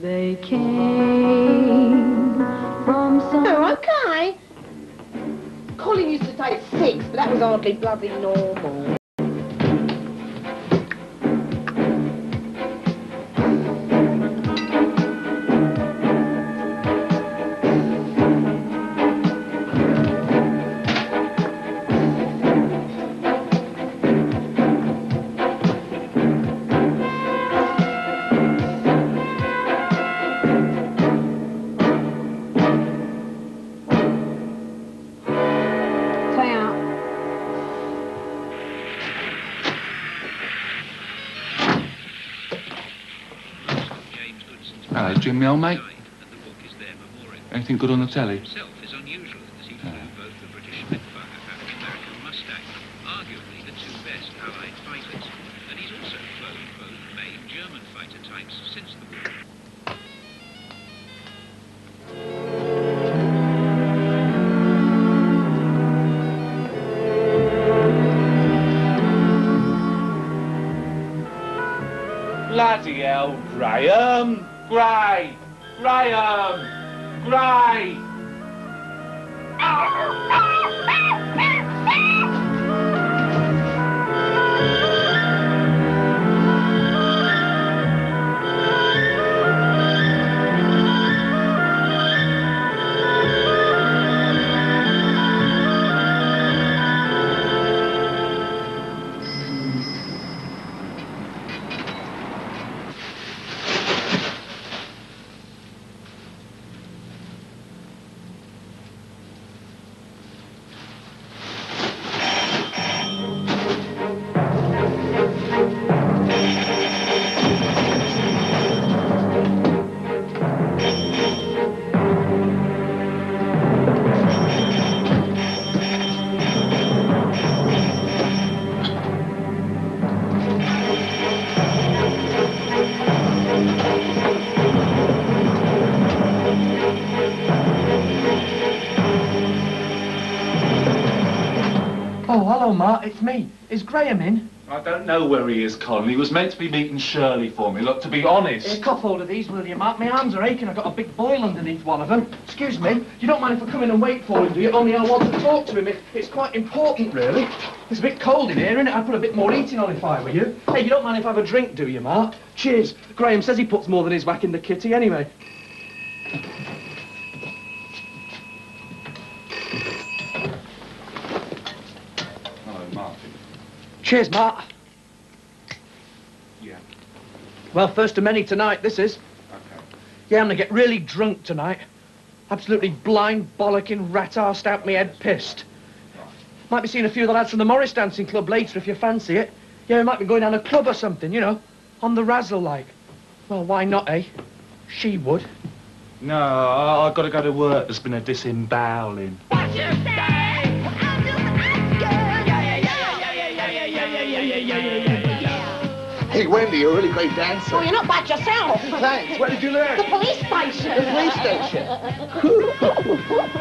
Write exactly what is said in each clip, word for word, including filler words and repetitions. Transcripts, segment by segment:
They came from some... Oh, okay. Calling used to say six, but that was hardly bloody normal. Hello, Jimmy, old mate. Anything good on the telly? Bloody hell, Graham! Gray! Graham! Gray! Oh, hello, Mark. It's me. Is Graham in? I don't know where he is, Colin. He was meant to be meeting Shirley for me. Look, to be honest... Hey, cop hold of these, will you, Mark? My arms are aching. I've got a big boil underneath one of them. Excuse me. You don't mind if I come in and wait for him, do you? Only I want to talk to him. It's quite important, really. It's a bit cold in here, isn't it? I'd put a bit more eating on if I were you. Hey, you don't mind if I have a drink, do you, Mark? Cheers. Graham says he puts more than his whack in the kitty anyway. Cheers, Mark. Yeah. Well, first of many tonight, this is. Okay. Yeah, I'm gonna get really drunk tonight. Absolutely blind, bollocking, rat-arsed out me head pissed. Right. Might be seeing a few of the lads from the Morris Dancing Club later if you fancy it. Yeah, we might be going down a club or something, you know. On the razzle, like. Well, why not, eh? She would. No, I, I've got to go to work. There's been a disemboweling. What you say? Hey, Wendy, you're a really great dancer. Oh, you're not bad yourself. Thanks. Where did you learn? The police station. The police station.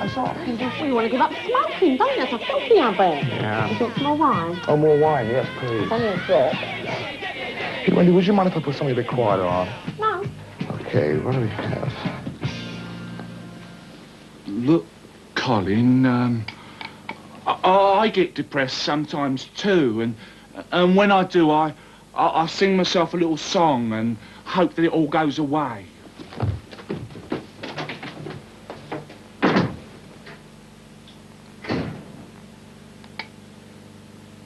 I'm sorry. I'm sure you want to give up smoking, don't you? That's a filthy habit. Yeah. You got some more wine? Oh, more wine, yes, please. It's only a sip. Hey, Wendy, would you mind if I put something a bit quieter on? No. Okay, what do we have? Look, Colin, um, I, I get depressed sometimes too, and and when I do, I. I, I sing myself a little song and hope that it all goes away.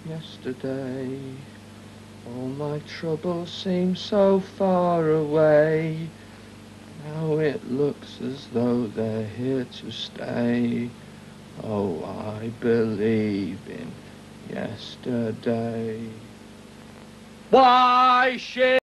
Yesterday, all my troubles seemed so far away. Now it looks as though they're here to stay. Oh, I believe in yesterday. Why should...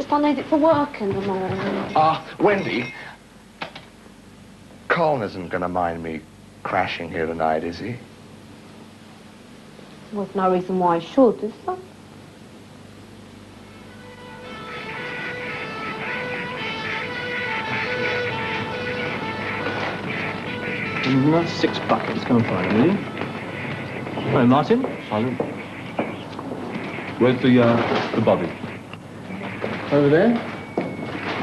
Just I need it for work in the morning. Ah, uh, Wendy. Colin isn't going to mind me crashing here tonight, is he? Well, there's no reason why he should, is there? Mm, six buckets. Come and find them, will you? Hello, Martin. Simon. Where's the, uh, the body? Over there.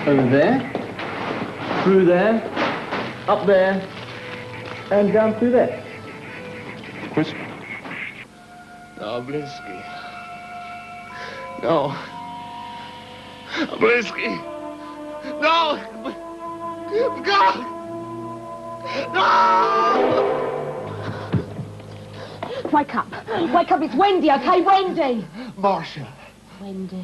Over there. Through there. Up there. And down through there. Chris? No, Oblinski. No. Oblinski. No! God! No! Wake up. Wake up. It's Wendy, okay? Wendy! Marcia. Wendy.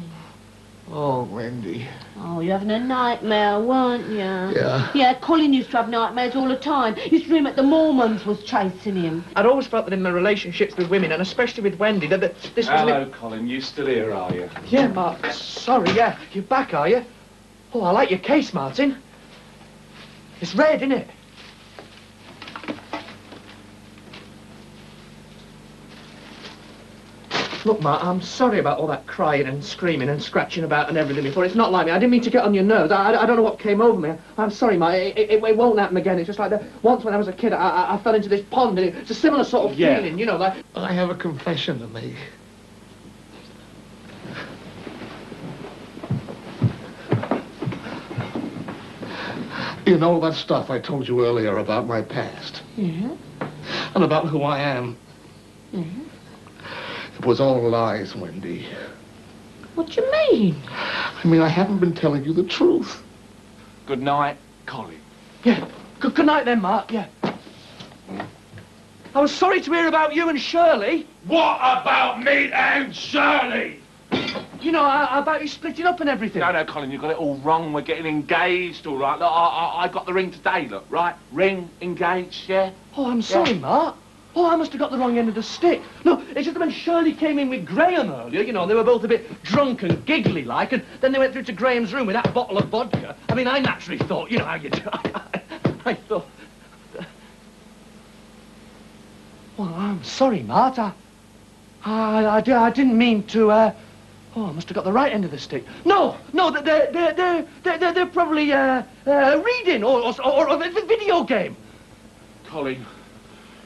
Oh, Wendy. Oh, you're having a nightmare, weren't you? Yeah. Yeah, Colin used to have nightmares all the time. He used to dream that the Mormons was chasing him. I'd always felt that in my relationships with women, and especially with Wendy, that this was... Hello, Colin. You still here, are you? Yeah, Mark. Sorry, yeah. You're back, are you? Oh, I like your case, Martin. It's red, isn't it? Look, Mark, I'm sorry about all that crying and screaming and scratching about and everything before. It's not like me. I didn't mean to get on your nerves. I, I don't know what came over me. I'm sorry, Mark. It, it, it won't happen again. It's just like that. Once when I was a kid, I, I fell into this pond, and it's a similar sort of yeah. feeling, you know, like... I have a confession to make. You know that stuff I told you earlier about my past? Yeah. And about who I am? Yeah. It was all lies, Wendy. What do you mean? I mean, I haven't been telling you the truth. Good night, Colin. Yeah, good, good night then, Mark, yeah. Mm. I was sorry to hear about you and Shirley. What about me and Shirley? You know, I, about you splitting up and everything. No, no, Colin, you got it all wrong. We're getting engaged, all right. Look, I, I, I got the ring today, look, right? Ring, engaged, yeah? Oh, I'm sorry, yeah. Mark. Oh, I must have got the wrong end of the stick. Look, it's just that when Shirley came in with Graham earlier, you know, and they were both a bit drunk and giggly-like, and then they went through to Graham's room with that bottle of vodka. I mean, I naturally thought, you know how you do. I, I, I thought... Well, I'm sorry, Mart. I, I, I, I didn't mean to, uh... Oh, I must have got the right end of the stick. No, no, they're, they're, they're, they're, they're probably, uh, uh, reading or, or, or, or the video game. Colin...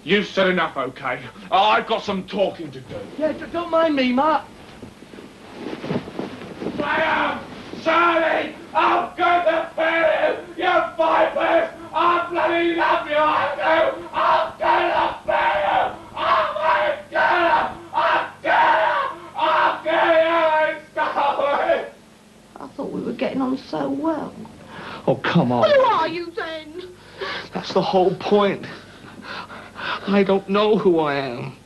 You've said enough, okay? I've got some talking to do. Yeah, don't mind me, Mark. Graham! Shirley! I'm going to fail you! You're my best! I bloody love you! I do! I'm going to fail you! I'm gonna! I'm gonna! I'm gonna! Stop it! I thought we were getting on so well. Oh, come on. Who are you, then? That's the whole point. I don't know who I am.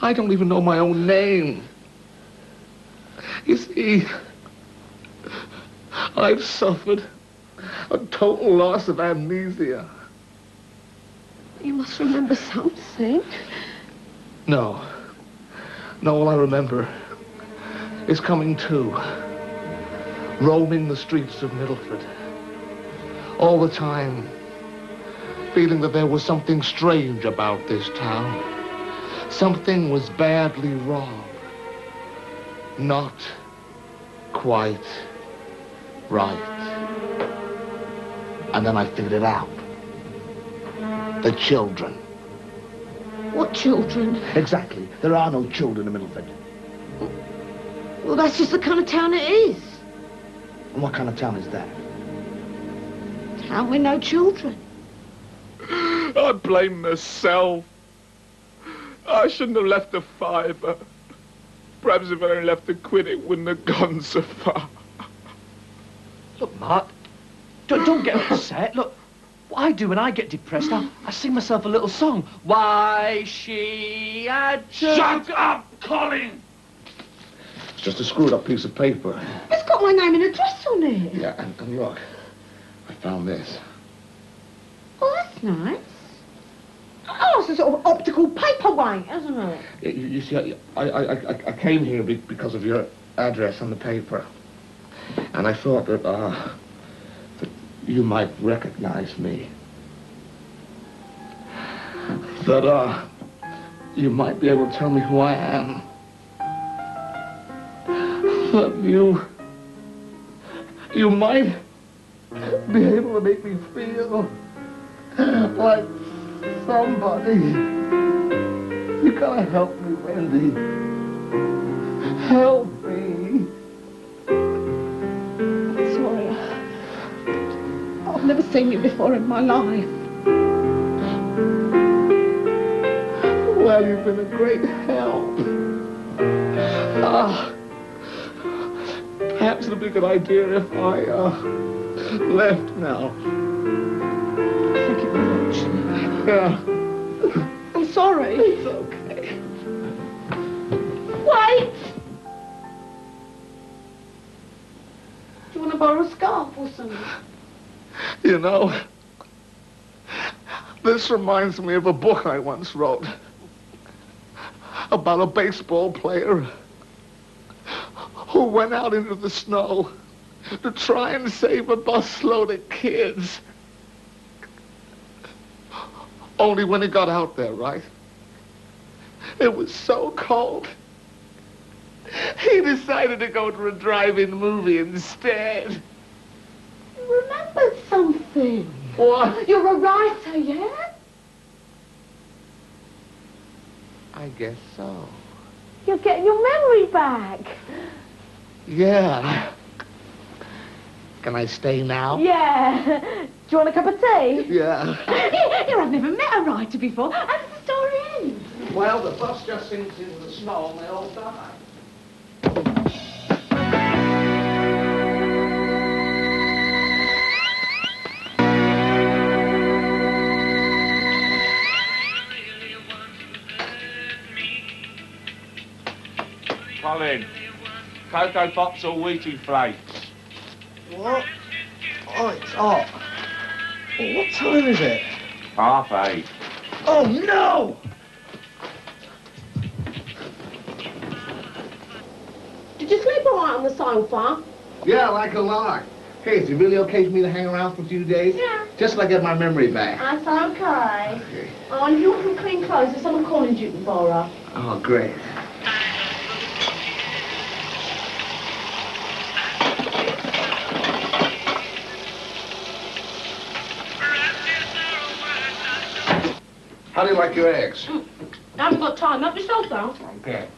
I don't even know my own name. You see, I've suffered a total loss of amnesia. You must remember something. No. No, all I remember is coming to, roaming the streets of Middleford all the time. Feeling that there was something strange about this town. Something was badly wrong. Not quite right. And then I figured it out. The children. What children? Exactly. There are no children in Middleford. Well, that's just the kind of town it is. And what kind of town is that? Town with no children. I blame myself. I shouldn't have left a fiver. Perhaps if I only left a quid, it wouldn't have gone so far. Look, Mark, don't, don't get upset. Look, what I do when I get depressed, I, I sing myself a little song. Why she had to... Shut up, Colin! It's just a screwed-up piece of paper. It's got my name and address on it. Yeah, and, and look, I found this. Oh, that's nice. Oh, it's a sort of optical paperweight, isn't it? You, you see, I, I, I, I came here because of your address on the paper. and I thought that, uh, that you might recognize me. That uh, you might be able to tell me who I am. That you, you might be able to make me feel like somebody. You gotta help me, Wendy. Help me. I'm sorry. I've never seen you before in my life. Well, you've been a great help. Ah, perhaps it'd be a good idea if I uh, left now. Thank you very much. Yeah. Sorry. It's okay. Wait! Do you want to borrow a scarf or something? You know, this reminds me of a book I once wrote about a baseball player who went out into the snow to try and save a busload of kids. Only when he got out there, right? It was so cold, he decided to go to a drive-in movie instead. You remembered something. What? You're a writer, yeah? I guess so. You're getting your memory back. Yeah. Can I stay now? Yeah. Do you want a cup of tea? Yeah. Here, I've never met a writer before. How does the story end? Well, the bus just sinks into the snow and they all die. Colin, Cocoa Pops or Wheatie Flakes? What? Oh, it's hot. What time is it? Half eight. Oh, no! Did you sleep all right on the sofa? Yeah, like a lark. Hey, is it really okay for me to hang around for a few days? Yeah. Just till I get my memory back. That's okay. Okay. Oh, and if you want some clean clothes, there's someone calling you can borrow. Oh, great. How do you like your eggs? Mm. I haven't got time. Help yourself, though. Okay.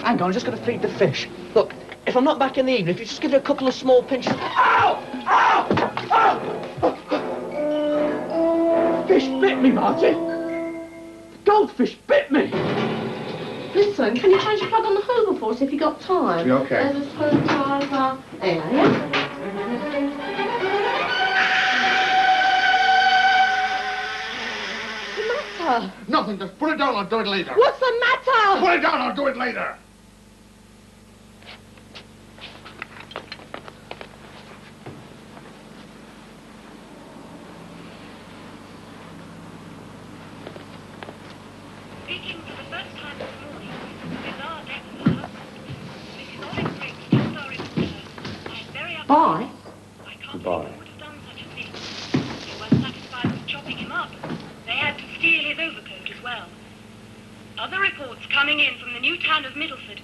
Hang on, I'm just going to feed the fish. Look, if I'm not back in the evening, if you just give it a couple of small pinches... Ow! Ow! Ow! Fish bit me, Martin. The goldfish bit me. Listen, can you change your plug on the Hoover for us if you got time? You're okay. There's a screwdriver there, yeah? Nothing. Just put it down. I'll do it later. What's the matter? Put it down. I'll do it later. Speaking for the first time this morning, bizarre death in the house. Bye. I can't Goodbye. Think I would have done such a thing. They weren't satisfied with chopping him up. They had to steal his overcoat as well. Other reports coming in from the new town of Middleford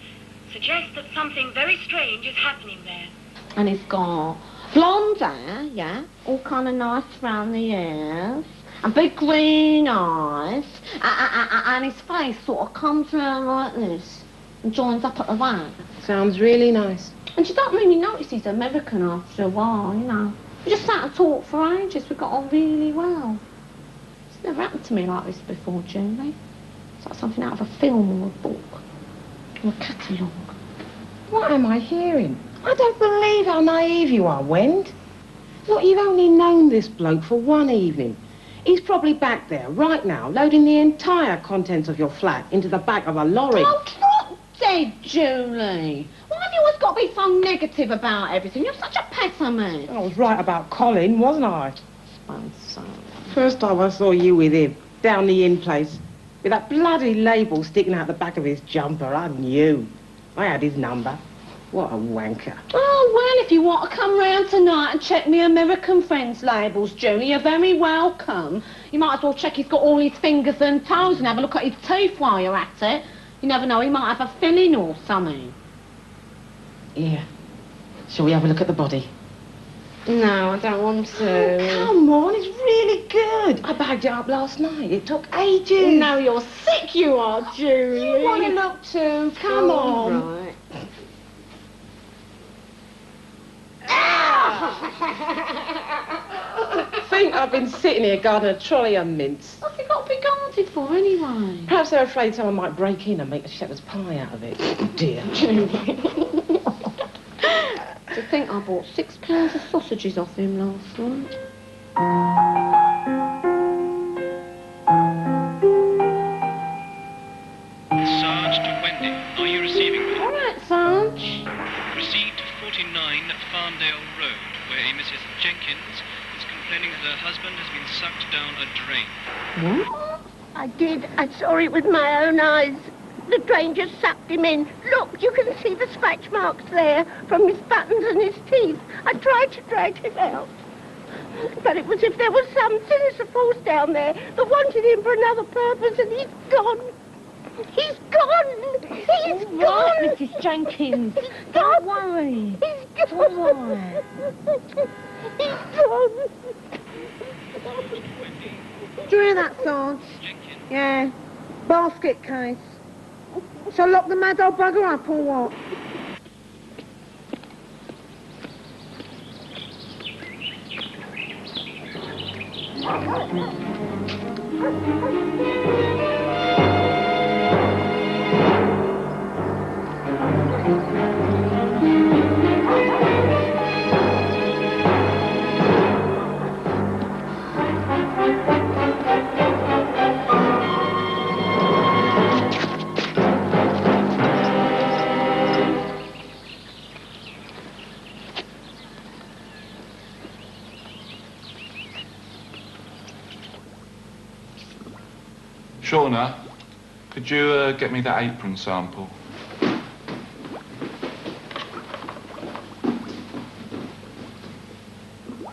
suggest that something very strange is happening there. And he's got blonde hair, yeah, all kind of nice round the ears, and big green eyes, and his face sort of comes around like this and joins up at the back. Sounds really nice. And you don't really notice he's American after a while, you know. We just sat and talked for ages. We got on really well. It's never happened to me like this before, Julie. It's like something out of a film or a book or a catalogue. What am I hearing? I don't believe how naive you are, Wend. Look, you've only known this bloke for one evening. He's probably back there right now, loading the entire contents of your flat into the back of a lorry. Oh, drop dead, Julie. Why have you always got to be so negative about everything? You're such a pessimist. I was right about Colin, wasn't I? I suppose so. First time I saw you with him, down the inn place, with that bloody label sticking out the back of his jumper, I knew. I had his number. What a wanker. Oh, well, if you want to come round tonight and check me American Friends labels, Julie, you're very welcome. You might as well check he's got all his fingers and toes and have a look at his teeth while you're at it. You never know, he might have a filling or something. Here, shall we have a look at the body? No, I don't want to. Oh, come on, it's really good. I bagged it up last night. It took ages. No, you're sick, you are, Julie. You want to look too. Come on. All right. Think I've been sitting here guarding a trolley of mints. What's it got to be guarded for, anyway? Perhaps they're afraid someone might break in and make a shepherd's pie out of it. Oh, dear. Julie. To think I bought six pounds of sausages off him last night. Sarge to Wendy, are you receiving me? All right, Sarge. Proceed to forty-nine at Farndale Road, where a Missus Jenkins is complaining that her husband has been sucked down a drain. What? I did. I saw it with my own eyes. The drain just sucked him in. Look, you can see the scratch marks there from his buttons and his teeth. I tried to drag him out, but it was as if there was some sinister force down there that wanted him for another purpose, and he's gone. He's gone. He's all gone. Right, Missus Jenkins. He's gone. Don't worry. He's gone. It's all right. He's gone. Do you hear that, Sarge? Jenkins. Yeah. Basket case. So lock the mad old bugger up or what? Shauna, could you uh, get me that apron sample?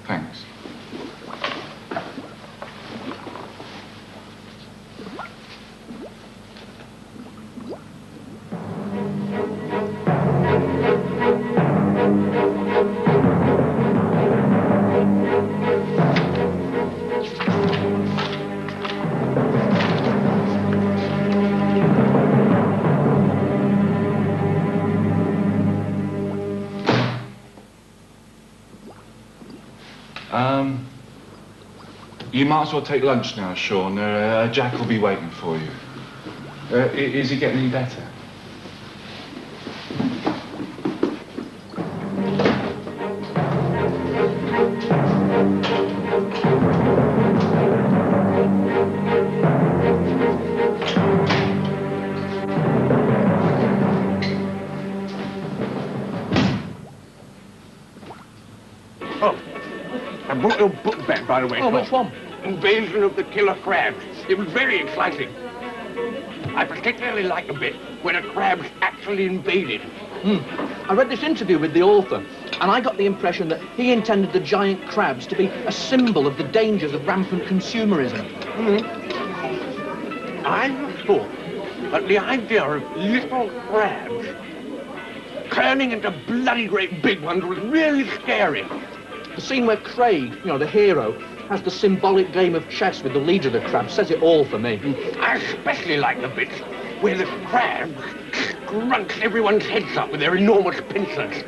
Thanks. Um, you might as well take lunch now, Sean. Uh, Jack will be waiting for you. Uh, is he getting any better? I brought your book back, by the way. Oh, which one? Invasion of the Killer Crabs. It was very exciting. I particularly liked the bit when a crab actually invaded. Mm. I read this interview with the author, and I got the impression that he intended the giant crabs to be a symbol of the dangers of rampant consumerism. Mm. I have thought that the idea of little crabs turning into bloody great big ones was really scary. The scene where Craig, you know, the hero, has the symbolic game of chess with the leader of the crabs says it all for me. I especially like the bit where the crabs scrunch everyone's heads up with their enormous pincers.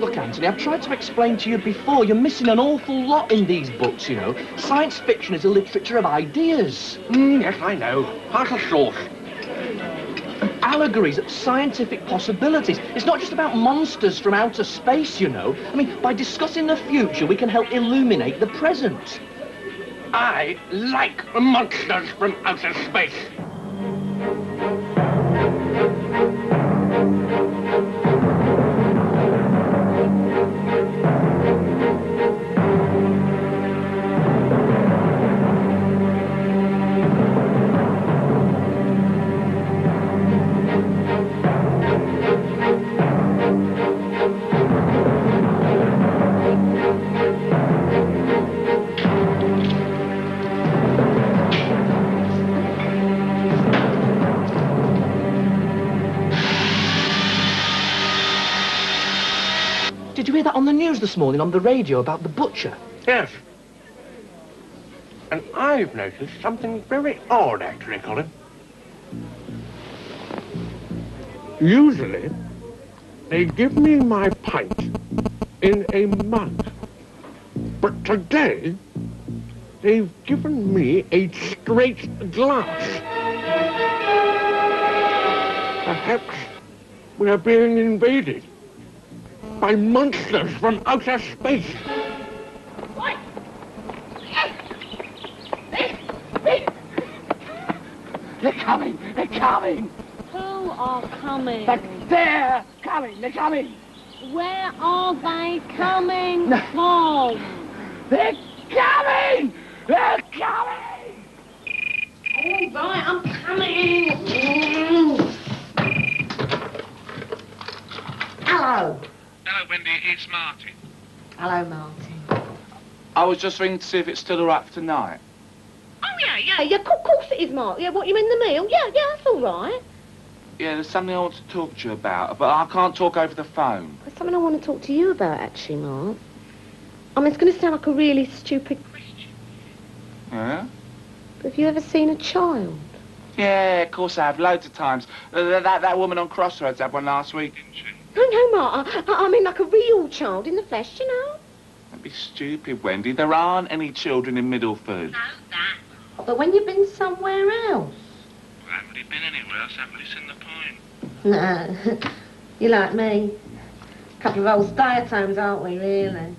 Look, Anthony, I've tried to explain to you before, you're missing an awful lot in these books, you know. Science fiction is a literature of ideas. Mm, yes, I know. Heart of sauce. Allegories of scientific possibilities. It's not just about monsters from outer space, you know. I mean, by discussing the future, we can help illuminate the present. I like monsters from outer space. morning on the radio about the butcher. Yes. And I've noticed something very odd, actually, Colin. Usually, they give me my pint in a mug. But today, they've given me a straight glass. Perhaps we are being invaded by monsters from outer space. They're coming! They're coming! Who are coming? But they're coming! They're coming! Where are they coming no. from? They're coming! They're coming! All right, I'm coming! Hello! Hello, Wendy, it's Martin. Hello, Martin. I was just ringing to see if it's still all right for tonight. Oh, yeah, yeah, yeah, of course it is, Mark. Yeah, what, you mean the meal? Yeah, yeah, that's all right. Yeah, there's something I want to talk to you about, but I can't talk over the phone. There's something I want to talk to you about, actually, Mark. I mean, it's going to sound like a really stupid question. Yeah? But have you ever seen a child? Yeah, of course I have, loads of times. Uh, that, that woman on Crossroads had one last week, didn't she? No, no, Mark, I, I mean like a real child in the flesh, you know? Don't be stupid, Wendy. There aren't any children in Middleford. No, that. But when you've been somewhere else? Well, I haven't really been anywhere else. I haven't really seen the point. No. You like me. A couple of old diatoms, aren't we, really?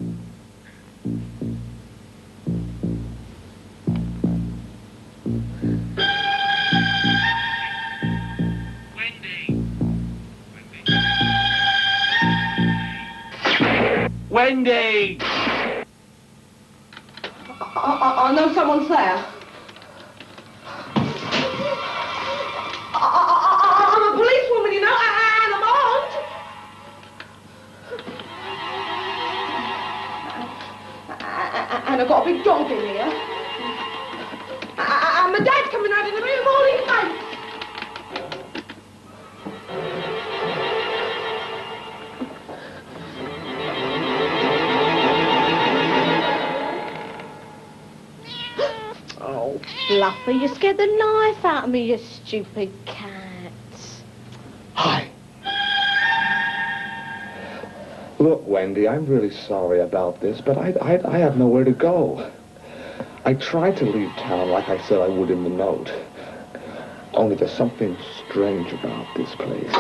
Wendy. Wendy. Wendy! I, I, I know someone's there. I've got a big dog in here. And my dad's coming out in the room all in face. Oh, Fluffy, you scared the life out of me, you stupid cat. Hi. Look, Wendy, I'm really sorry about this, but I, I, I have nowhere to go. I tried to leave town like I said I would in the note. Only there's something strange about this place.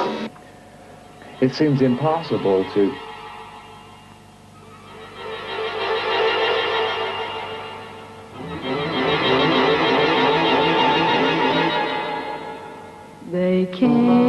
It seems impossible to... They came.